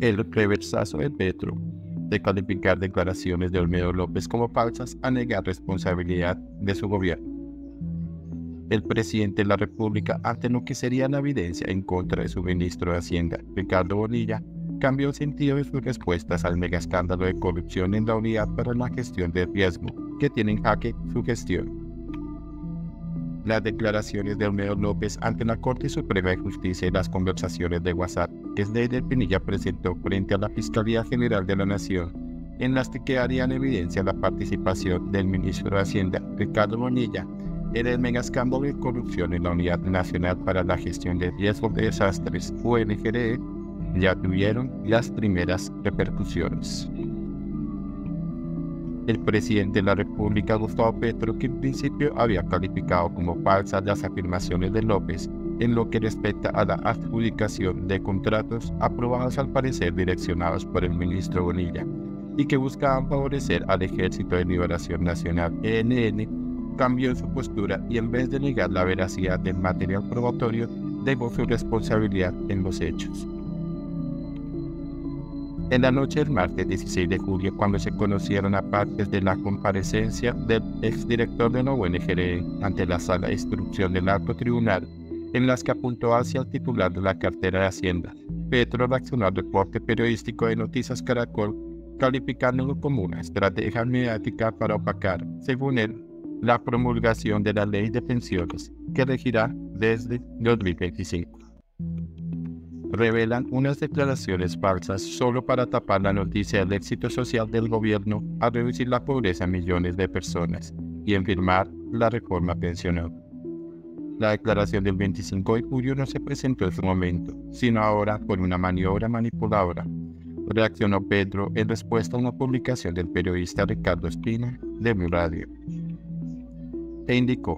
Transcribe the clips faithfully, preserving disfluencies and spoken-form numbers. el reversazo de Petro de calificar declaraciones de Olmedo López como falsas a negar responsabilidad de su gobierno. El presidente de la República, ante lo que sería la evidencia en contra de su ministro de Hacienda, Ricardo Bonilla, cambió el sentido de sus respuestas al megaescándalo de corrupción en la Unidad para la Gestión del Riesgo, que tiene en jaque su gestión. Las declaraciones de Olmedo López ante la Corte Suprema de Justicia y las conversaciones de WhatsApp que Sneider Pinilla presentó frente a la Fiscalía General de la Nación, en las que quedarían evidencia la participación del ministro de Hacienda, Ricardo Bonilla, en el megaescándalo de corrupción en la Unidad Nacional para la Gestión de Riesgos de Desastres, U N G R D, ya tuvieron las primeras repercusiones. El presidente de la República, Gustavo Petro, que en principio había calificado como falsas las afirmaciones de López en lo que respecta a la adjudicación de contratos aprobados al parecer direccionados por el ministro Bonilla y que buscaban favorecer al Ejército de Liberación Nacional E N N, cambió su postura y en vez de negar la veracidad del material probatorio, negó su responsabilidad en los hechos. En la noche del martes dieciséis de julio, cuando se conocieron a partes de la comparecencia del exdirector de la U N G R D ante la Sala de Instrucción del Alto Tribunal, en las que apuntó hacia el titular de la cartera de Hacienda, Petro reaccionó al reporte periodístico de Noticias Caracol, calificándolo como una estrategia mediática para opacar, según él, la promulgación de la Ley de Pensiones, que regirá desde dos mil veinticinco. Revelan unas declaraciones falsas solo para tapar la noticia del éxito social del gobierno a reducir la pobreza a millones de personas y en firmar la reforma pensional. La declaración del veinticinco de julio no se presentó en su momento, sino ahora por una maniobra manipuladora, reaccionó Petro en respuesta a una publicación del periodista Ricardo Espina de Mi Radio. E indicó,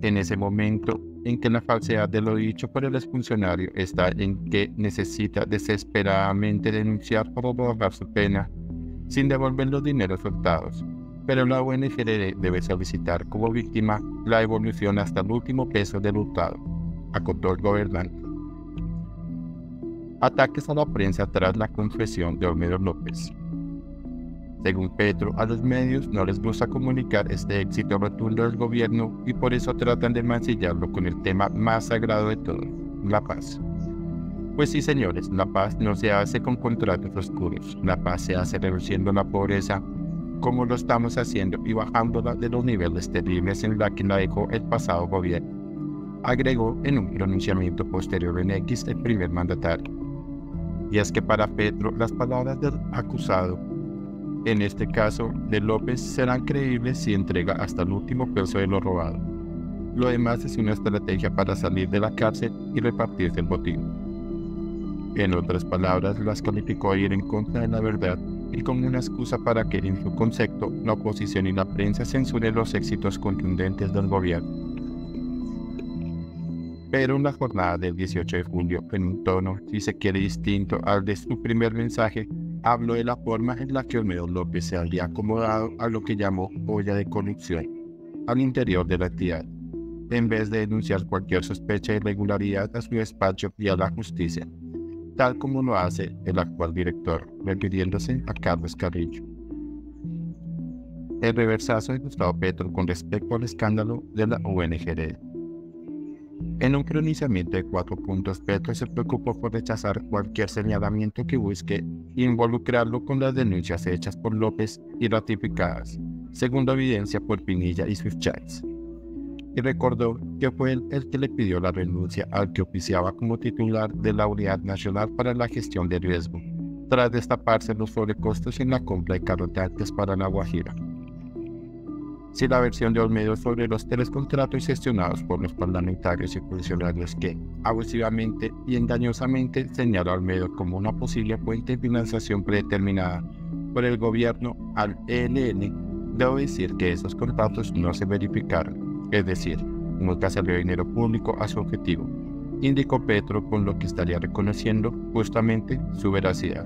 en ese momento, en que la falsedad de lo dicho por el exfuncionario está en que necesita desesperadamente denunciar por borrar su pena sin devolver los dineros soltados, pero la U N G R D debe solicitar como víctima la devolución hasta el último peso del hurtado, acotó el gobernante. Ataques a la prensa tras la confesión de Olmedo López. Según Petro, a los medios no les gusta comunicar este éxito rotundo del gobierno y por eso tratan de mancillarlo con el tema más sagrado de todo, la paz. Pues sí, señores, la paz no se hace con contratos oscuros, la paz se hace reduciendo la pobreza como lo estamos haciendo y bajándola de los niveles terribles en la que la dejó el pasado gobierno, agregó en un pronunciamiento posterior en X el primer mandatario. Y es que para Petro, las palabras del acusado, en este caso de López, serán creíbles si entrega hasta el último peso de lo robado. Lo demás es una estrategia para salir de la cárcel y repartirse el botín. En otras palabras, las calificó de ir en contra de la verdad y como una excusa para que, en su concepto, la oposición y la prensa censuren los éxitos contundentes del gobierno. Pero en la jornada del dieciocho de julio, en un tono, si se quiere, distinto al de su primer mensaje, habló de la forma en la que Olmedo López se había acomodado a lo que llamó olla de corrupción al interior de la entidad, en vez de denunciar cualquier sospecha de irregularidad a su despacho y a la justicia, tal como lo hace el actual director, refiriéndose a Carlos Carrillo. El reversazo de Gustavo Petro con respecto al escándalo de la U N G R D. En un pronunciamiento de cuatro puntos, Petro se preocupó por rechazar cualquier señalamiento que busque involucrarlo con las denuncias hechas por López y ratificadas, según la evidencia por Pinilla y sus chats. Y recordó que fue él el que le pidió la renuncia al que oficiaba como titular de la Unidad Nacional para la Gestión de Riesgo, tras destaparse los sobrecostos en la compra de carotantes para la Guajira. Si la versión de Olmedo sobre los tres contratos gestionados por los parlamentarios y funcionarios que, abusivamente y engañosamente, señaló a Olmedo como una posible fuente de financiación predeterminada por el gobierno al E N N, debo decir que esos contratos no se verificaron, es decir, nunca salió dinero público a su objetivo, indicó Petro, con lo que estaría reconociendo justamente su veracidad.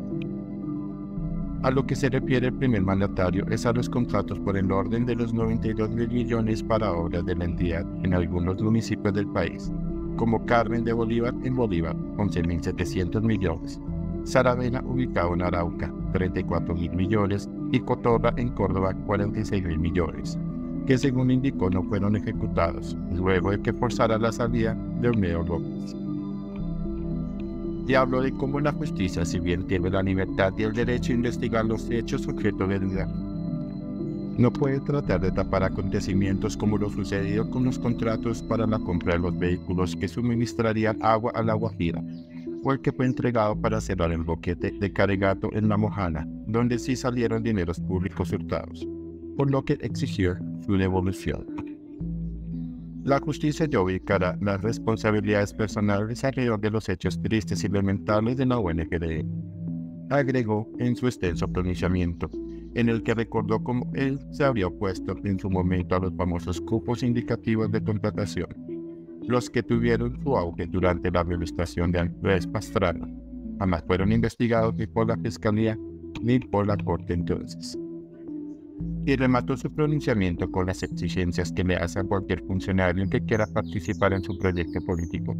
A lo que se refiere el primer mandatario es a los contratos por el orden de los noventa y dos mil millones para obras de la entidad en algunos municipios del país, como Carmen de Bolívar en Bolívar, once mil setecientos millones, Saravena, ubicado en Arauca, treinta y cuatro mil millones, y Cotorra, en Córdoba, cuarenta y seis mil millones, que según indicó no fueron ejecutados, luego de que forzara la salida de Olmedo López. Y hablo de cómo la justicia, si bien tiene la libertad y el derecho a investigar los hechos objeto de duda, no puede tratar de tapar acontecimientos como lo sucedido con los contratos para la compra de los vehículos que suministrarían agua a la Guajira, o el que fue entregado para cerrar el boquete de Caregato en La Mojana, donde sí salieron dineros públicos hurtados, por lo que exigió su devolución. La justicia ya ubicará las responsabilidades personales alrededor de los hechos tristes y lamentables de la U N G R D, agregó en su extenso pronunciamiento, en el que recordó cómo él se había opuesto en su momento a los famosos cupos indicativos de contratación, los que tuvieron su auge durante la administración de Andrés Pastrana. Jamás fueron investigados ni por la Fiscalía ni por la Corte entonces. Y remató su pronunciamiento con las exigencias que le hace a cualquier funcionario que quiera participar en su proyecto político.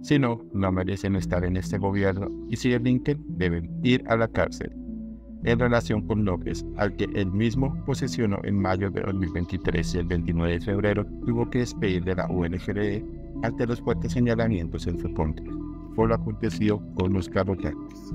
Si no, no merecen estar en este gobierno y si delinquen, deben ir a la cárcel. En relación con López, al que él mismo posesionó en mayo de dos mil veintitrés y el veintinueve de febrero, tuvo que despedir de la U N G R D ante los fuertes señalamientos en su contra, por lo acontecido con los carros.